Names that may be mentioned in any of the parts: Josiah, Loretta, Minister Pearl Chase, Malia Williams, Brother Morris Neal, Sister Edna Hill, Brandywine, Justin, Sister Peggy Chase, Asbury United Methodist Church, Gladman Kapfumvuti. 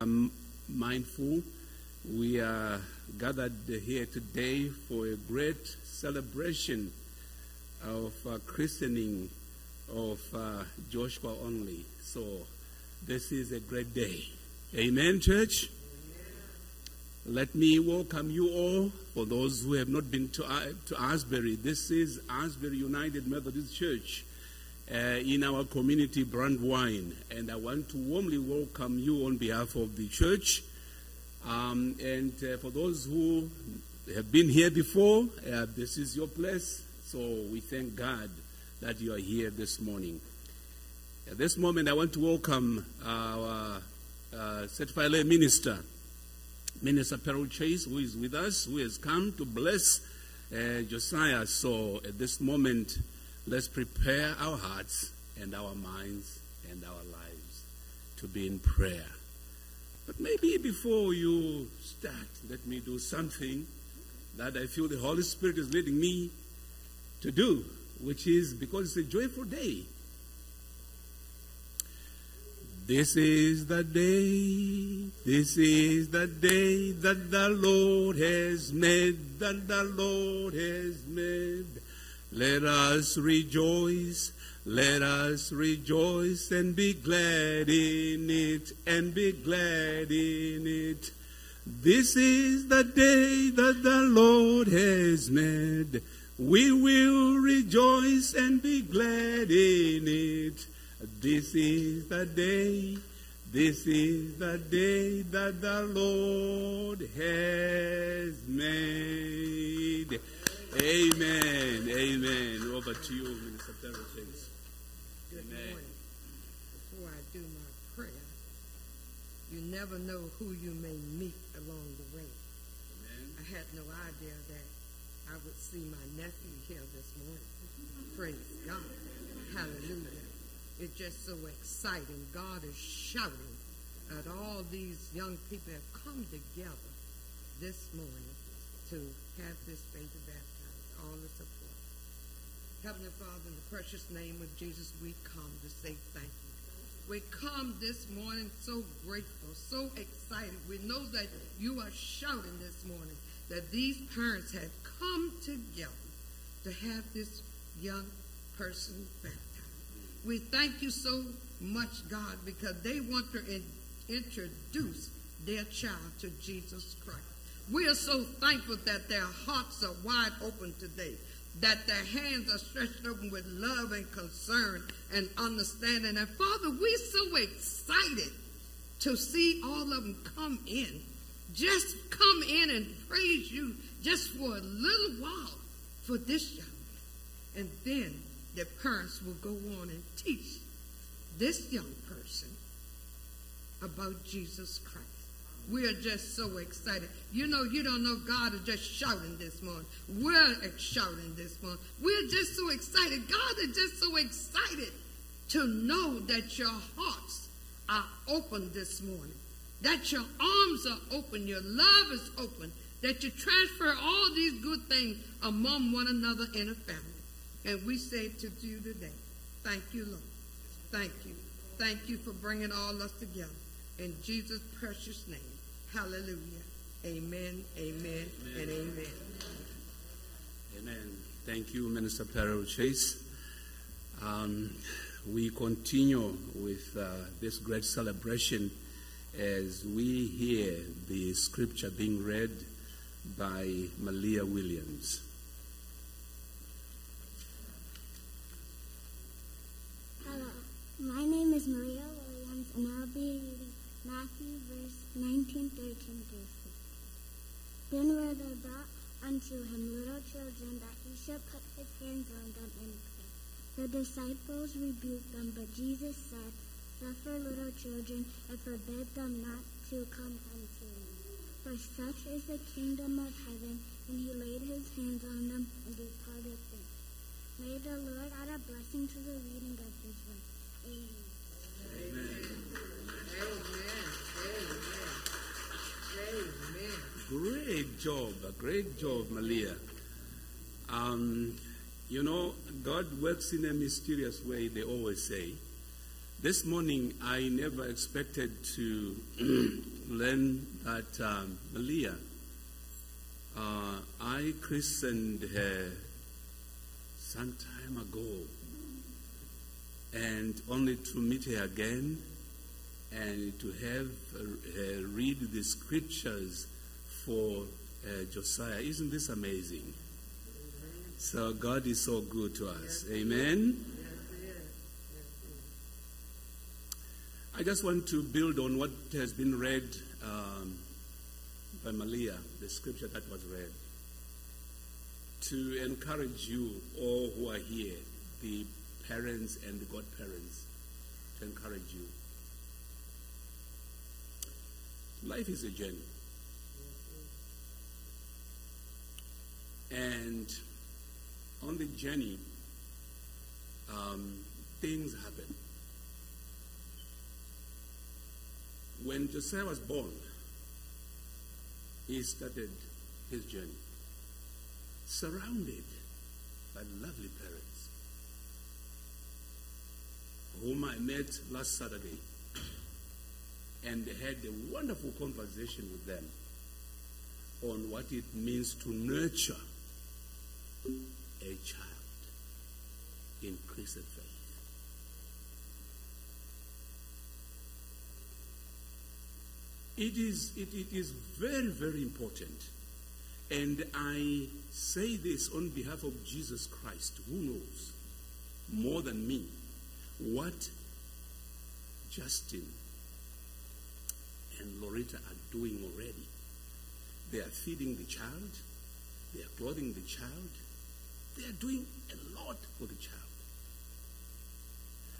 I'm mindful we are gathered here today for a great celebration of christening of Joshua Only. So this is a great day. Amen, church. Amen. Let me welcome you all. For those who have not been to Asbury, this is Asbury United Methodist Church in our community, Brandywine, and I want to warmly welcome you on behalf of the church. For those who have been here before, this is your place, so we thank God that you are here this morning. At this moment, I want to welcome our certified lay minister, Minister Pearl Chase, who is with us, who has come to bless Josiah. So at this moment, let's prepare our hearts and our minds and our lives to be in prayer. But maybe before you start, let me do something that I feel the Holy Spirit is leading me to do, which is, because it's a joyful day. This is the day, this is the day that the Lord has made, that the Lord has made. Let us rejoice and be glad in it, and be glad in it. This is the day that the Lord has made. We will rejoice and be glad in it. This is the day, this is the day that the Lord has made. Amen. Amen. Over to you, Minister Pearl Chase. Good morning. Before I do my prayer, you never know who you may meet along the way. Amen. I had no idea that I would see my nephew here this morning. Praise God. Hallelujah. It's just so exciting. God is shouting at all these young people that have come together this morning to have this baby baptized. All the support. Heavenly Father, in the precious name of Jesus, we come to say thank you. We come this morning so grateful, so excited. We know that you are shouting this morning that these parents have come together to have this young person baptized. We thank you so much, God, because they want to introduce their child to Jesus Christ. We are so thankful that their hearts are wide open today, that their hands are stretched open with love and concern and understanding. And Father, we're so excited to see all of them come in. Just come in and praise you just for a little while for this young man. And then their parents will go on and teach this young person about Jesus Christ. We are just so excited. You know, you don't know, God is just shouting this morning. We're shouting this morning. We're just so excited. God is just so excited to know that your hearts are open this morning, that your arms are open, your love is open, that you transfer all these good things among one another in a family. And we say to you today, thank you, Lord. Thank you. Thank you for bringing all us together. In Jesus' precious name. Hallelujah. Amen, amen, amen, and amen. Amen. Thank you, Minister Pearl Chase. We continue with this great celebration as we hear the scripture being read by Malia Williams. Hello, my name is Malia Williams, and I'll be reading Matthew, verse 19, 13 through 16. Then were they brought unto him little children, that he should put his hands on them and pray. The disciples rebuked them, but Jesus said, Suffer little children, and forbid them not to come unto me. For such is the kingdom of heaven. And he laid his hands on them, and departed thence. May the Lord add a blessing to the reading of his word. Amen. Great job, Malia. You know, God works in a mysterious way, they always say. This morning, I never expected to learned that Malia, I christened her some time ago, and only to meet her again and to have her read the scriptures for Josiah. Isn't this amazing? So God is so good to us. Amen. I just want to build on what has been read by Malia, the scripture that was read, to encourage you all who are here, the parents and the godparents, to encourage you. Life is a journey. And on the journey, things happen. When Josiah was born, he started his journey, surrounded by lovely parents, whom I met last Saturday, and had a wonderful conversation with them on what it means to nurture a child in Christian faith. It is very, very important. And I say this on behalf of Jesus Christ, who knows more than me what Justin and Loretta are doing already. They are feeding the child. They are clothing the child. They are doing a lot for the child.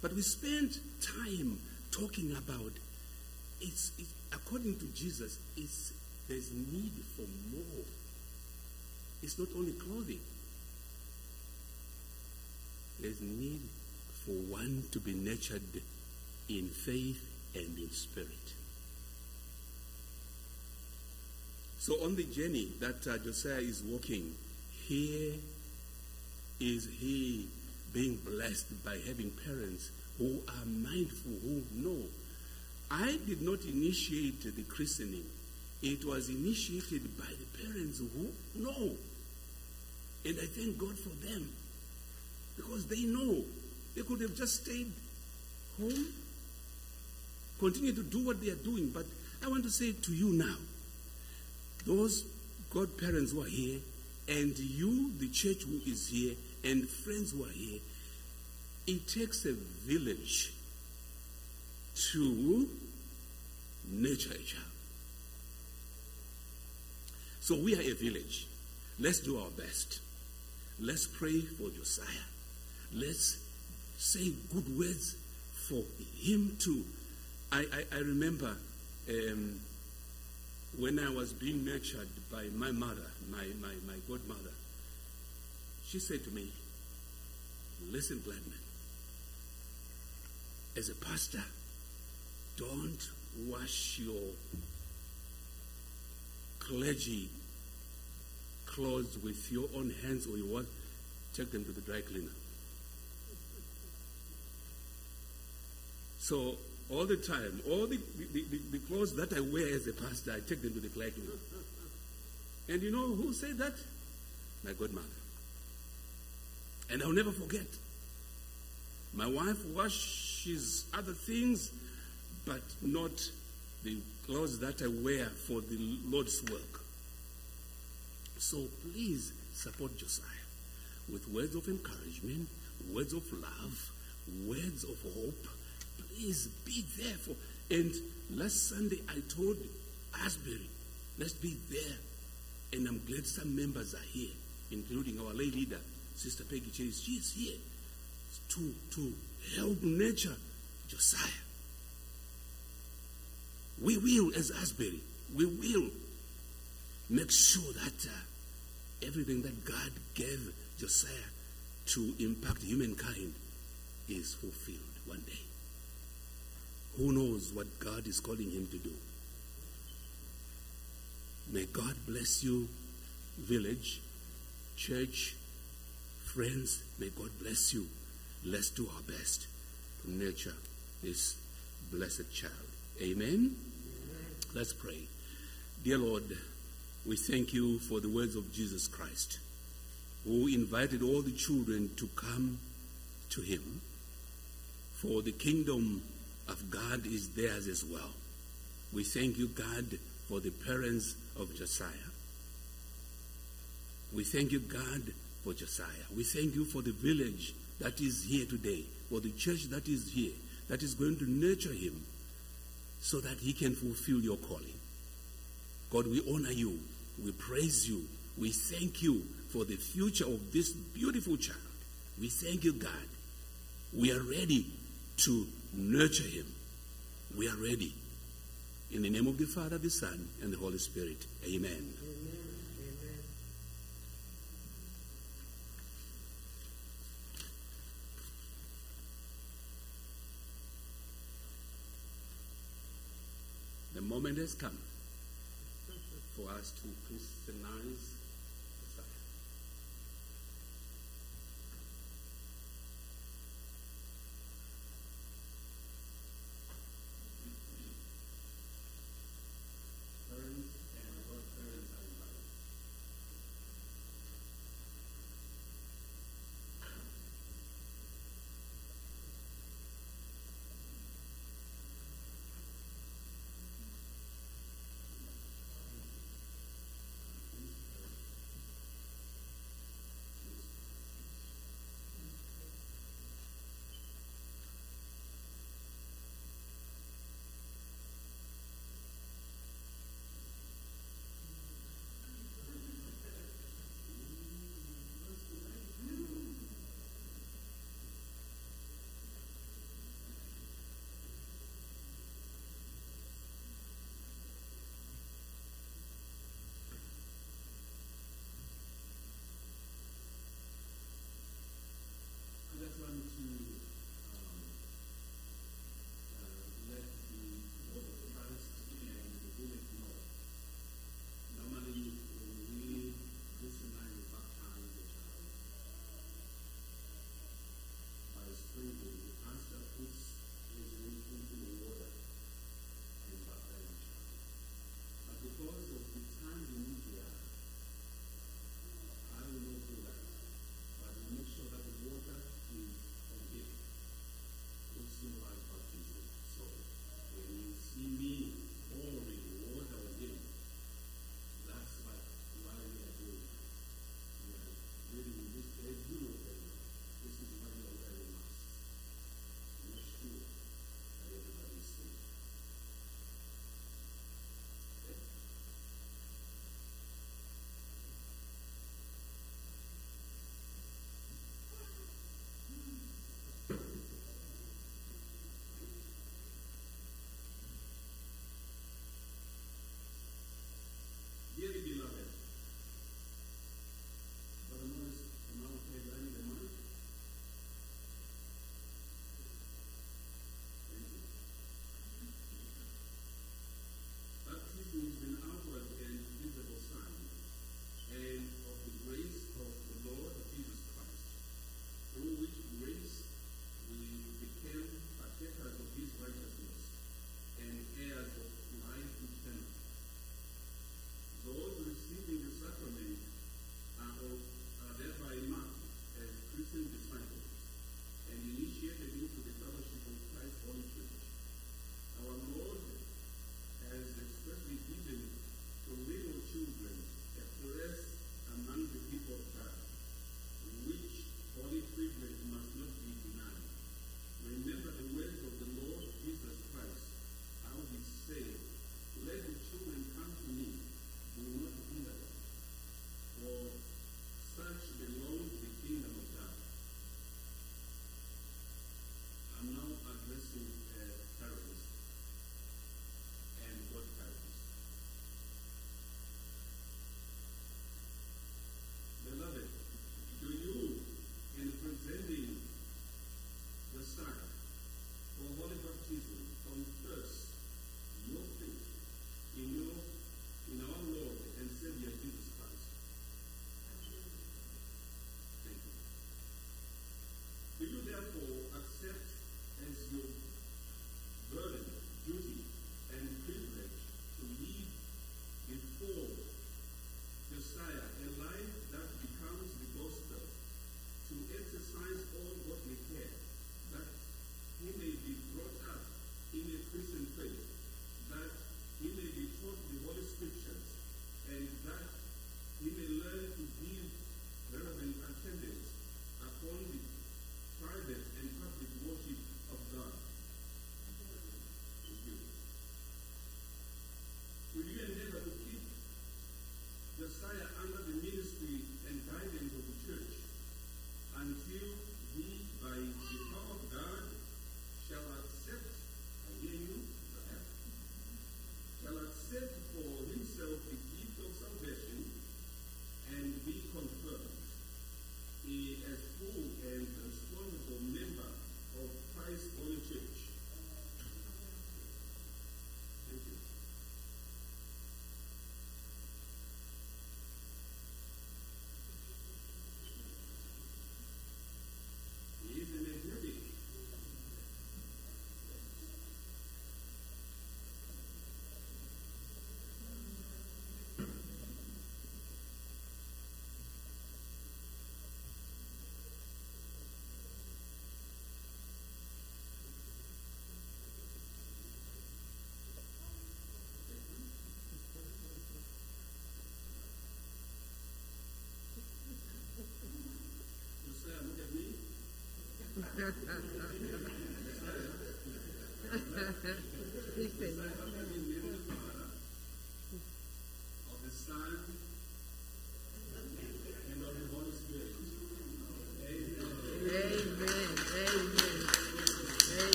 But we spend time talking about it. According to Jesus, there's need for more. It's not only clothing. There's need for one to be nurtured in faith and in spirit. So on the journey that Josiah is walking, here is he being blessed by having parents who are mindful, who know. I did not initiate the christening. It was initiated by the parents who know. And I thank God for them, because they know. They could have just stayed home, continue to do what they are doing. But I want to say to you now, those godparents who are here, and you, the church who is here, and friends who are here, it takes a village to nurture a child. So we are a village. Let's do our best. Let's pray for Josiah. Let's say good words for him too. I remember when I was being nurtured by my mother, my godmother, she said to me, "Listen, Gladman, as a pastor, don't wash your clergy clothes with your own hands, or you want take them to the dry cleaner." So all the time, all the clothes that I wear as a pastor, I take them to the dry cleaner. And you know who said that? My godmother. And I'll never forget. My wife washes other things, but not the clothes that I wear for the Lord's work. So please support Josiah with words of encouragement, words of love, words of hope. Please be there for. And last Sunday I told Asbury, let's be there. And I'm glad some members are here, including our lay leader, Sister Peggy Chase. She is here to help nurture Josiah. We will, as Asbury, we will make sure that everything that God gave Josiah to impact humankind is fulfilled one day. Who knows what God is calling him to do? May God bless you, village, church, friends. May God bless you. Let's do our best to nurture this blessed child. Amen. Let's pray. Dear Lord, we thank you for the words of Jesus Christ, who invited all the children to come to him, for the kingdom of God is theirs as well. We thank you, God, for the parents of Josiah. We thank you, God, for Josiah. We thank you for the village that is here today, for the church that is here, that is going to nurture him so that he can fulfill your calling. God, we honor you, we praise you, we thank you for the future of this beautiful child. We thank you, God. We are ready to nurture him. We are ready. In the name of the Father, the Son, and the Holy Spirit. Amen. Amen. The moment has come for us to Christianize Messiah. Parents and godparents are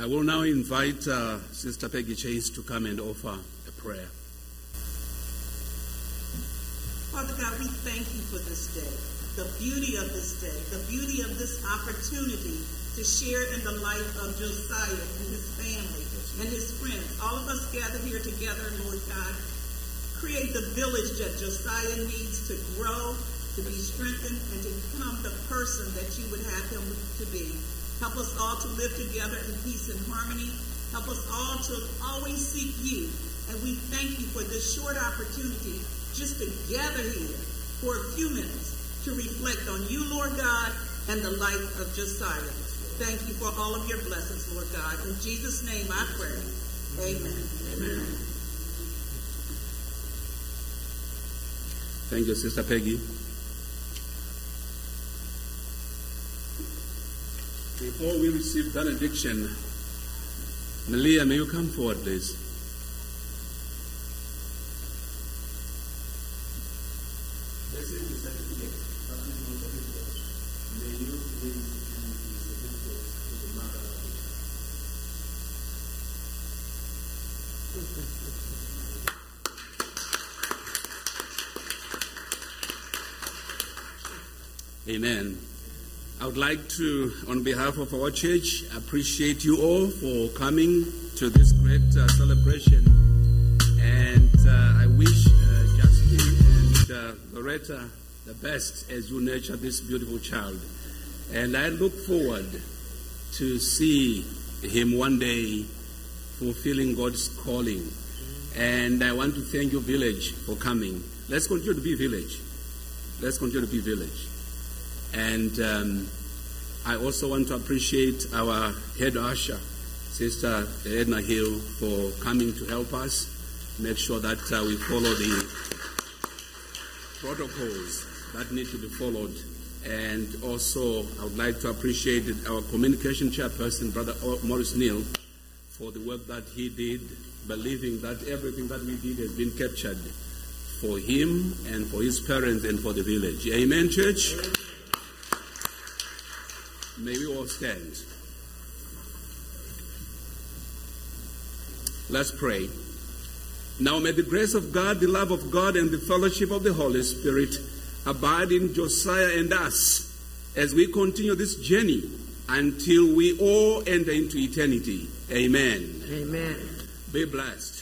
I will now invite Sister Peggy Chase to come and offer a prayer. Father God, we thank you for this day, the beauty of this day, the beauty of this opportunity to share in the life of Josiah and his family and his friends. All of us gathered here together, Lord God, create the village that Josiah needs to grow, to be strengthened, and to become the person that you would have him to be. Help us all to live together in peace and harmony. Help us all to always seek you. And we thank you for this short opportunity just to gather here for a few minutes to reflect on you, Lord God, and the life of Josiah. Thank you for all of your blessings, Lord God. In Jesus' name I pray. Amen. Amen. Thank you, Sister Peggy. Before we receive benediction, Malia, may you come forward, please? Amen. I would like to, on behalf of our church, appreciate you all for coming to this great celebration. And I wish Justin and Loretta the best as you nurture this beautiful child. And I look forward to see him one day fulfilling God's calling. And I want to thank you, village, for coming. Let's continue to be village. Let's continue to be village. And I also want to appreciate our head usher, Sister Edna Hill, for coming to help us make sure that we follow the protocols that need to be followed. And also, I would like to appreciate our communication chairperson, Brother Morris Neal, for the work that he did, believing that everything that we did has been captured for him and for his parents and for the village. Amen, church? May we all stand. Let's pray. Now may the grace of God, the love of God, and the fellowship of the Holy Spirit abide in Josiah and us as we continue this journey until we all enter into eternity. Amen. Amen. Be blessed.